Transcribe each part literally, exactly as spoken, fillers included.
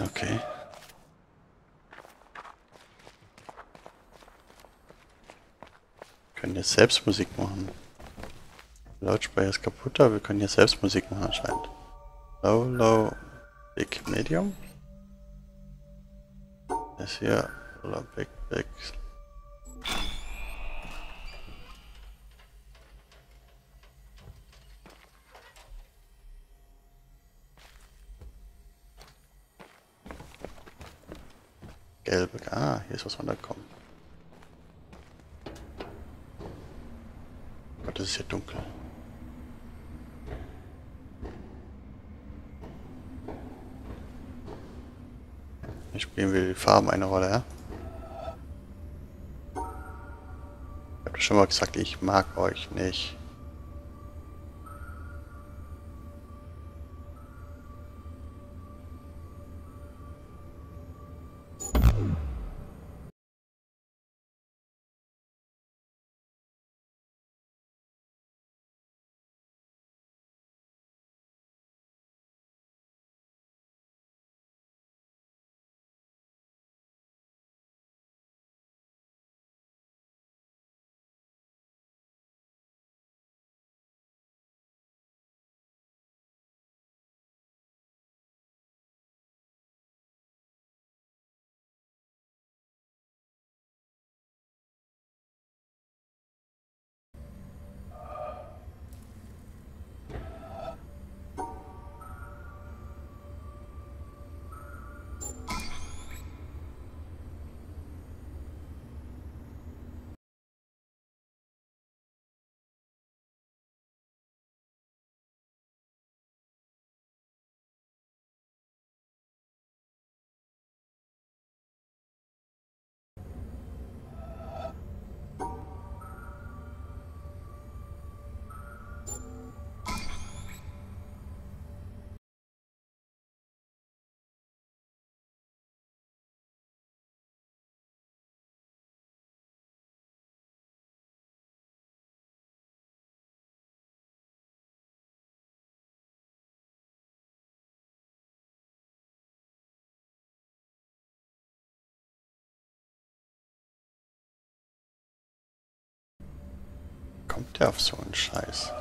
Okay. Wir können jetzt selbst Musik machen. Der Lautsprecher ist kaputt, aber wir können jetzt selbst Musik machen anscheinend. Low, low, big, medium. Das hier, low, big, big. Gelbe, ah, hier ist was runtergekommen. Oh Gott, das ist hier dunkel. Hier spielen wir die Farben eine Rolle, ja? Ich habe schon mal gesagt, ich mag euch nicht. Kommt der auf so einen Scheiß?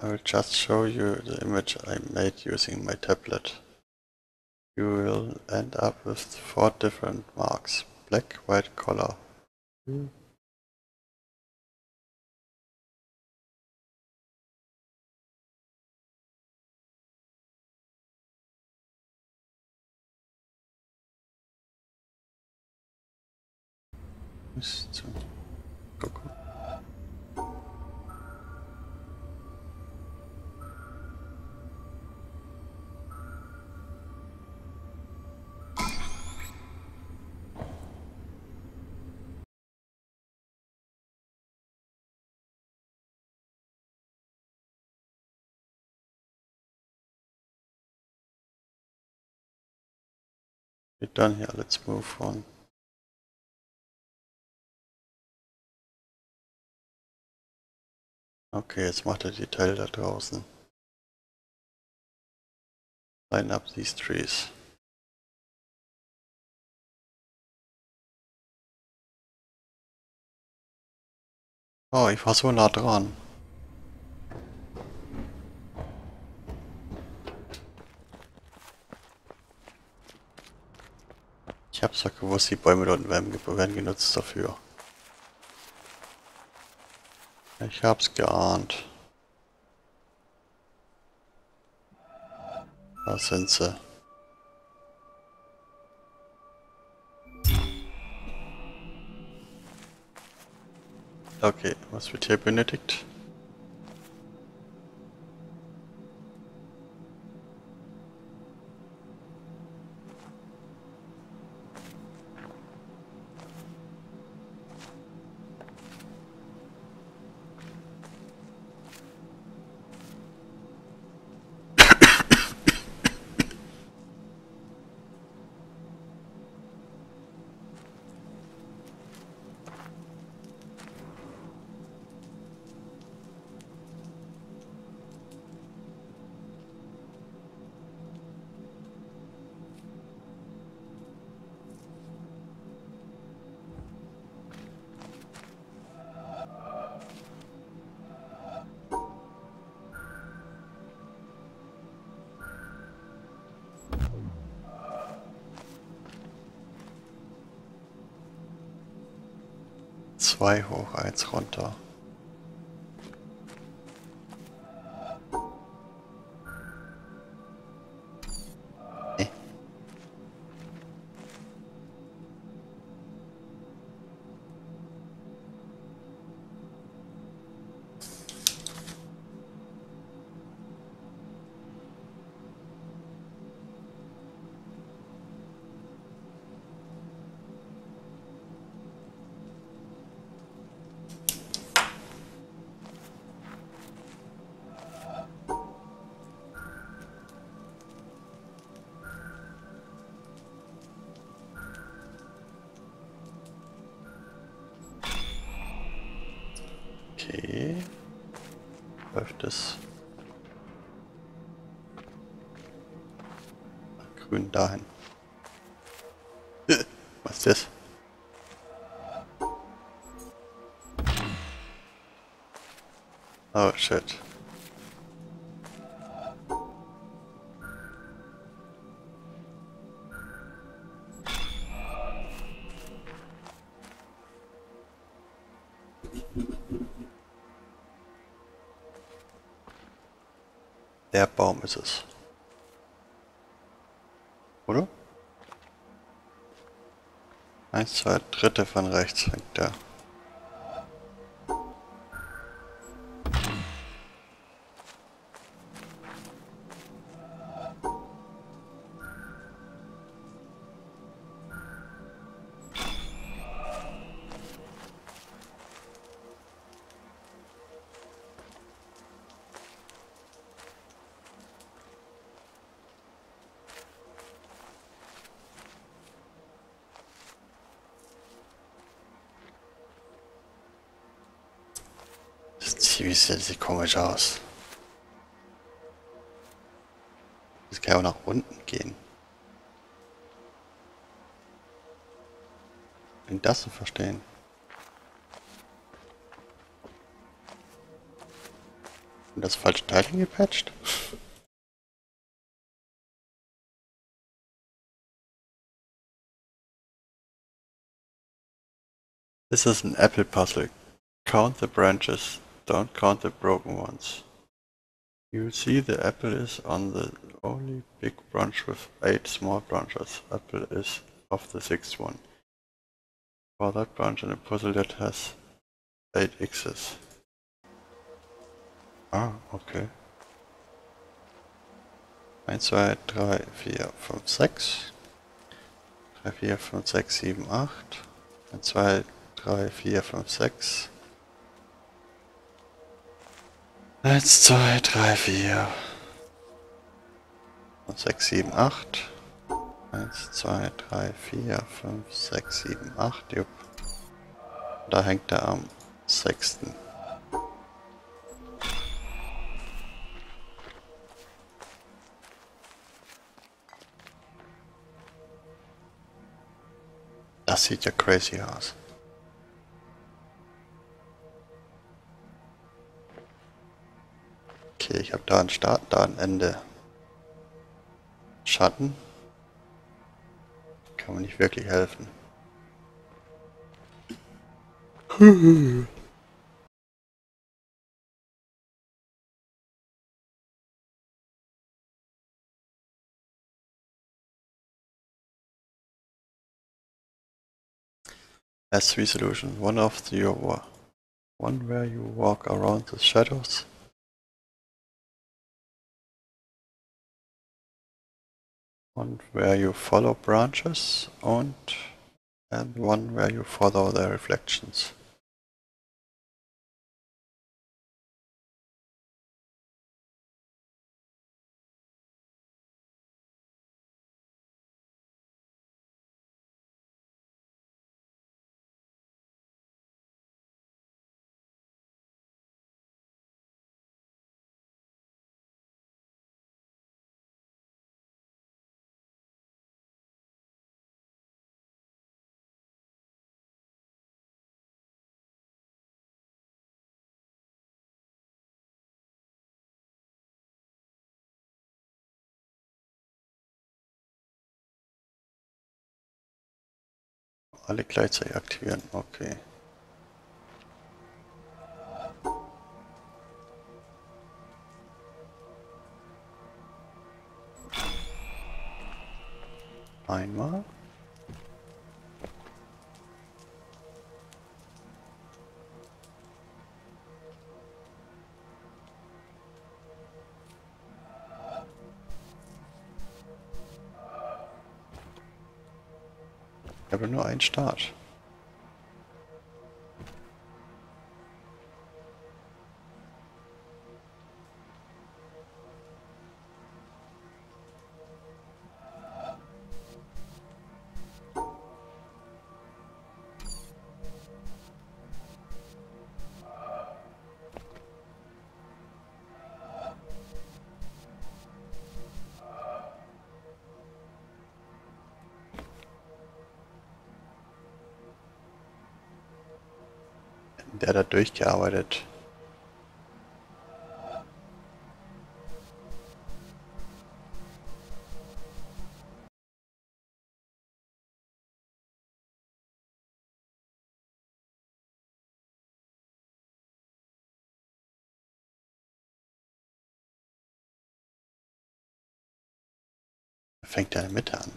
I will just show you the image I made using my tablet. You will end up with four different marks. Black, white, color. Mm. We're done here, let's move on. Okay, jetzt macht er die Teile da draußen. Line up these trees. Oh, ich war so nah dran. Ich hab's doch gewusst, die Bäume dort werden genutzt dafür. Ich hab's geahnt. Da sind sie. Okay, was wird hier benötigt? zwei hoch, eins runter. Nee. Okay, läuft es grün dahin. Was ist das? Oh shit. Der Baum ist es. Oder? Eins, zwei Drittel von rechts hängt der. Wie sieht komisch aus. Das kann ja auch nach unten gehen. Bin das zu verstehen. Und das falsche Teil hingepatcht? This is an apple puzzle. Count the branches. Don't count the broken ones. You see the apple is on the only big branch with eight small branches. Apple is of the sixth one. For that branch in a puzzle that has eight X's. Ah, okay. eins, zwei, drei, vier, fünf, sechs. drei, vier, fünf, sechs, sieben, acht. eins, zwei, drei, vier, fünf, sechs. eins, zwei, drei, vier, fünf, sechs, sieben, acht. eins, zwei, drei, vier, fünf, sechs, sieben, acht. Jupp. Da hängt er am sechsten. Das sieht ja crazy aus. Okay, ich habe da einen Start, da ein Ende. Schatten. Kann mir nicht wirklich helfen. S three solution. One of the one where you walk around the shadows. One where you follow branches and, and one where you follow their reflections. Alle gleichzeitig aktivieren, okay. Einmal. Ich habe nur einen Start. Der da durchgearbeitet. Da fängt er in der Mitte an.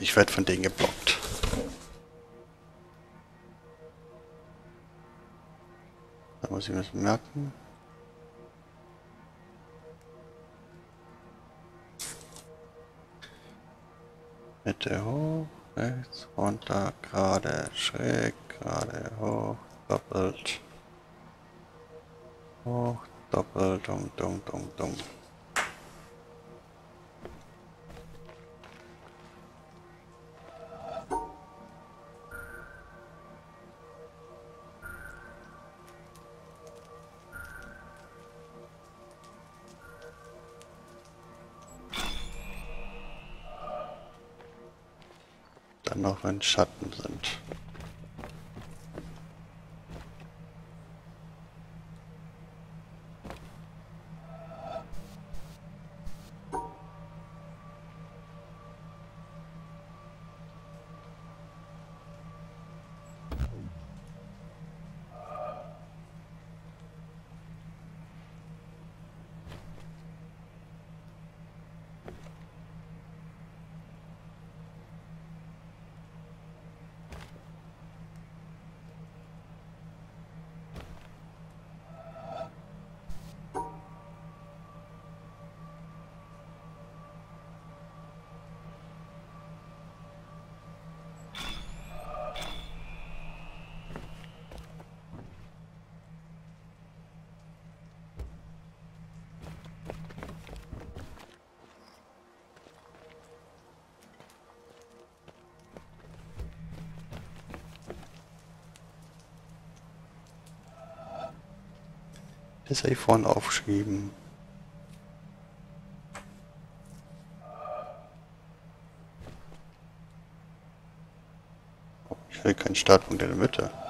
Ich werde von denen geblockt. Da muss ich mir das merken. Mitte hoch, rechts, runter, gerade, schräg, gerade, hoch, doppelt. Hoch, doppelt, dumm, dumm, dumm, dumm. Dann noch wenn Schatten sind. Das habe ich vorhin aufgeschrieben. Ich will keinen Startpunkt in der Mitte.